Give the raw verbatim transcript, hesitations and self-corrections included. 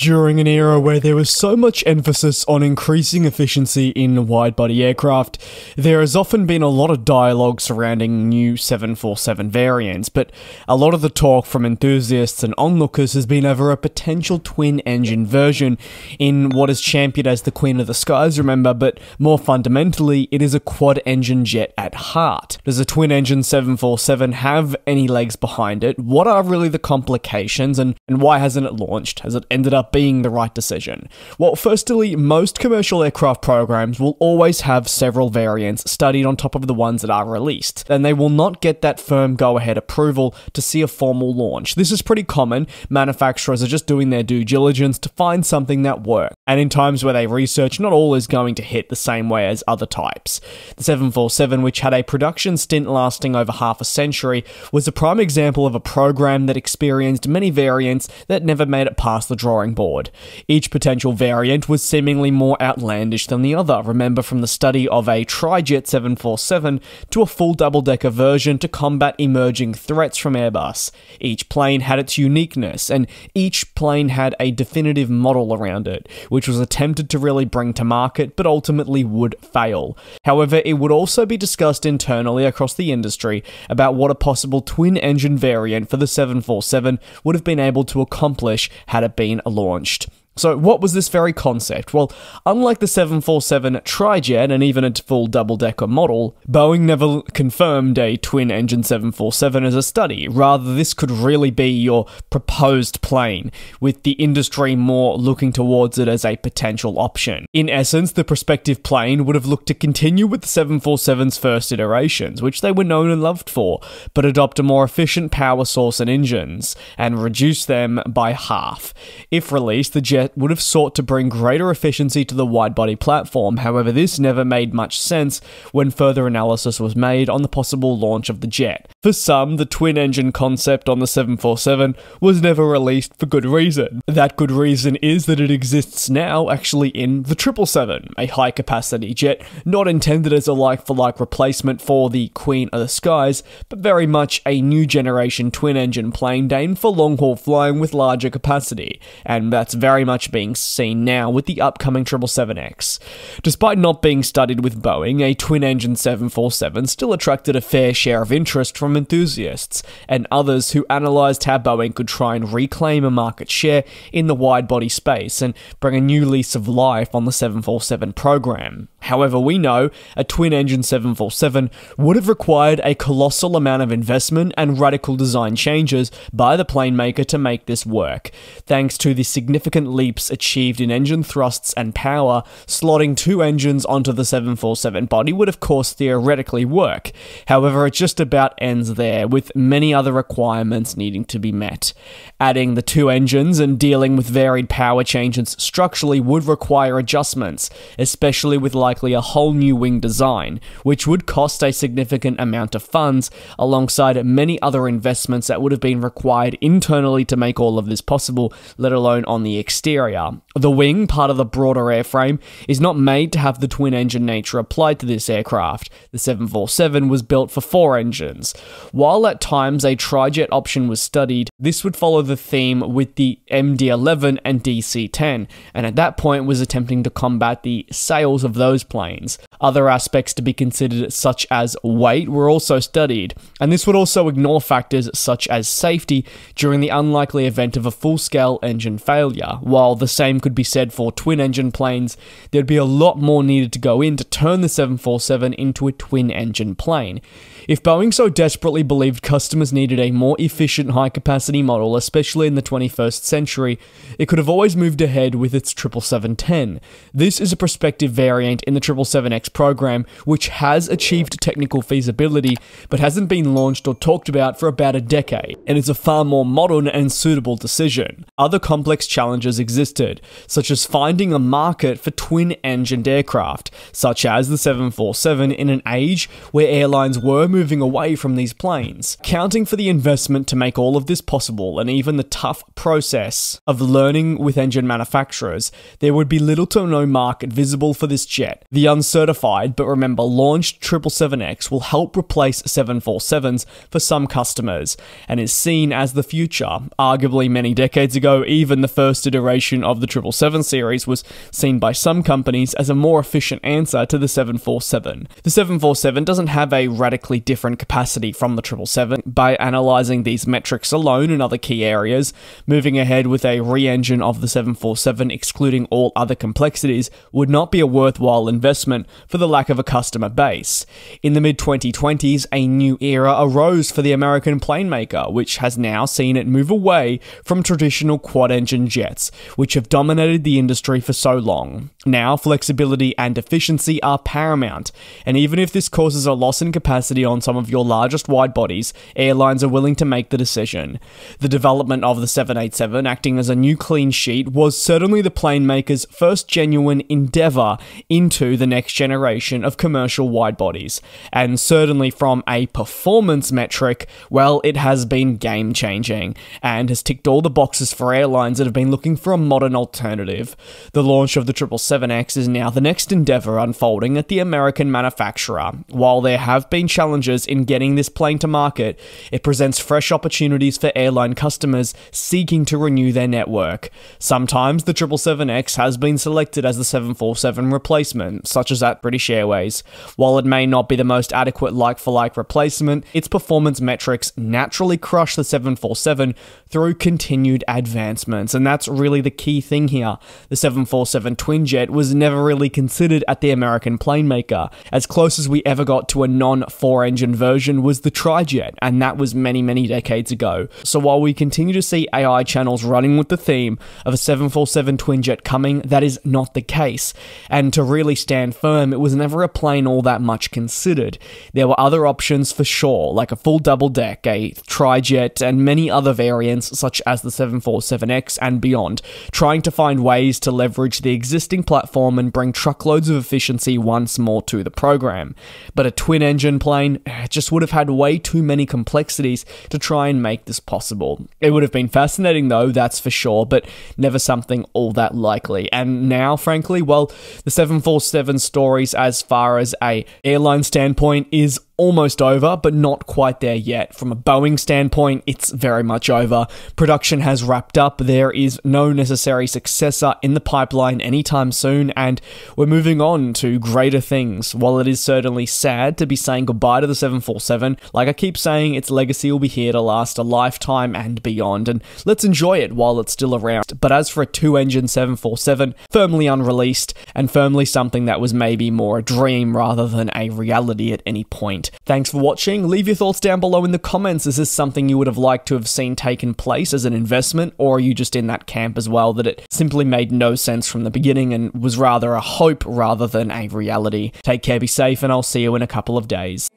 During an era where there was so much emphasis on increasing efficiency in wide-body aircraft, there has often been a lot of dialogue surrounding new seven forty-seven variants, but a lot of the talk from enthusiasts and onlookers has been over a potential twin-engine version in what is championed as the Queen of the Skies, remember, but more fundamentally, it is a quad-engine jet at heart. Does a twin-engine seven forty-seven have any legs behind it? What are really the complications, and, and why hasn't it launched? Has it ended up being the right decision? Well, firstly, most commercial aircraft programs will always have several variants studied on top of the ones that are released, and they will not get that firm go-ahead approval to see a formal launch. This is pretty common. Manufacturers are just doing their due diligence to find something that works, and in times where they research, not all is going to hit the same way as other types. The seven forty-seven, which had a production stint lasting over half a century, was a prime example of a program that experienced many variants that never made it past the drawing board. Board. Each potential variant was seemingly more outlandish than the other. Remember, from the study of a trijet seven forty-seven to a full double-decker version to combat emerging threats from Airbus. Each plane had its uniqueness, and each plane had a definitive model around it, which was attempted to really bring to market, but ultimately would fail. However, it would also be discussed internally across the industry about what a possible twin-engine variant for the seven forty-seven would have been able to accomplish had it been launched. launched. So what was this very concept? Well, unlike the seven forty-seven trijet and even its full double-decker model, Boeing never confirmed a twin-engine seven forty-seven as a study. Rather, this could really be your proposed plane, with the industry more looking towards it as a potential option. In essence, the prospective plane would have looked to continue with the seven forty-seven's first iterations, which they were known and loved for, but adopt a more efficient power source and engines, and reduce them by half. If released, the jet would have sought to bring greater efficiency to the wide-body platform. However, this never made much sense when further analysis was made on the possible launch of the jet. For some, the twin-engine concept on the seven forty-seven was never released for good reason. That good reason is that it exists now actually in the triple seven, a high-capacity jet not intended as a like-for-like replacement for the Queen of the Skies, but very much a new generation twin-engine plane aimed for long-haul flying with larger capacity, and that's very much much being seen now with the upcoming triple seven X. Despite not being studied with Boeing, a twin-engine seven forty-seven still attracted a fair share of interest from enthusiasts and others who analysed how Boeing could try and reclaim a market share in the wide-body space and bring a new lease of life on the seven forty-seven program. However, we know a twin-engine seven forty-seven would have required a colossal amount of investment and radical design changes by the plane maker to make this work, thanks to the significant leaps achieved in engine thrusts and power. Slotting two engines onto the seven forty-seven body would of course theoretically work, however it just about ends there, with many other requirements needing to be met. Adding the two engines and dealing with varied power changes structurally would require adjustments, especially with likely a whole new wing design, which would cost a significant amount of funds, alongside many other investments that would have been required internally to make all of this possible, let alone on the exterior. Exterior. The wing, part of the broader airframe, is not made to have the twin-engine nature applied to this aircraft. The seven forty-seven was built for four engines. While at times a trijet option was studied, this would follow the theme with the M D eleven and D C ten, and at that point was attempting to combat the sails of those planes. Other aspects to be considered, such as weight, were also studied, and this would also ignore factors such as safety during the unlikely event of a full-scale engine failure. While the same could be said for twin-engine planes, there'd be a lot more needed to go in to turn the seven forty-seven into a twin-engine plane. If Boeing so desperately believed customers needed a more efficient high-capacity model, especially in the twenty-first century, it could have always moved ahead with its triple seven ten. This is a prospective variant in the triple seven X program, which has achieved technical feasibility, but hasn't been launched or talked about for about a decade, and is a far more modern and suitable decision. Other complex challenges existed, such as finding a market for twin-engined aircraft, such as the seven forty-seven, in an age where airlines were moving away from these planes. Accounting for the investment to make all of this possible, and even the tough process of learning with engine manufacturers, there would be little to no market visible for this jet. The uncertified, but remember, launched triple seven X will help replace seven forty-sevens for some customers, and is seen as the future. Arguably many decades ago, even the first iteration implementation of the triple seven series was seen by some companies as a more efficient answer to the seven forty-seven. The seven forty-seven doesn't have a radically different capacity from the triple seven. By analysing these metrics alone in other key areas, moving ahead with a re-engine of the seven forty-seven excluding all other complexities would not be a worthwhile investment for the lack of a customer base. In the mid twenty twenties, a new era arose for the American plane maker, which has now seen it move away from traditional quad-engine jets, which have dominated the industry for so long. Now, flexibility and efficiency are paramount, and even if this causes a loss in capacity on some of your largest wide bodies, airlines are willing to make the decision. The development of the seven eighty-seven, acting as a new clean sheet, was certainly the plane maker's first genuine endeavour into the next generation of commercial wide bodies, and certainly from a performance metric, well, it has been game-changing, and has ticked all the boxes for airlines that have been looking for a modern alternative. The launch of the triple seven X is now the next endeavour unfolding at the American manufacturer. While there have been challenges in getting this plane to market, it presents fresh opportunities for airline customers seeking to renew their network. Sometimes the triple seven X has been selected as the seven forty-seven replacement, such as at British Airways. While it may not be the most adequate like-for-like replacement, its performance metrics naturally crush the seven forty-seven through continued advancements, and that's really the key thing here. The seven forty-seven twin jet was never really considered at the American plane maker. As close as we ever got to a non-four-engine version was the trijet, and that was many, many decades ago. So while we continue to see A I channels running with the theme of a seven forty-seven twin jet coming, that is not the case. And to really stand firm, it was never a plane all that much considered. There were other options for sure, like a full double deck, a trijet, and many other variants such as the seven forty-seven X and beyond, trying to find ways to leverage the existing platform and bring truckloads of efficiency once more to the program. But a twin engine plane just would have had way too many complexities to try and make this possible. It would have been fascinating though, that's for sure, but never something all that likely. And now, frankly, well, the seven forty-seven stories as far as a airline standpoint is almost over, but not quite there yet. From a Boeing standpoint, it's very much over. Production has wrapped up, there is no necessary successor in the pipeline anytime soon, and we're moving on to greater things. While it is certainly sad to be saying goodbye to the seven forty-seven, like I keep saying, its legacy will be here to last a lifetime and beyond, and let's enjoy it while it's still around. But as for a two-engine seven forty-seven, firmly unreleased, and firmly something that was maybe more a dream rather than a reality at any point. Thanks for watching. Leave your thoughts down below in the comments. Is this something you would have liked to have seen taken place as an investment, or are you just in that camp as well that it simply made no sense from the beginning and was rather a hope rather than a reality? Take care, be safe, and I'll see you in a couple of days.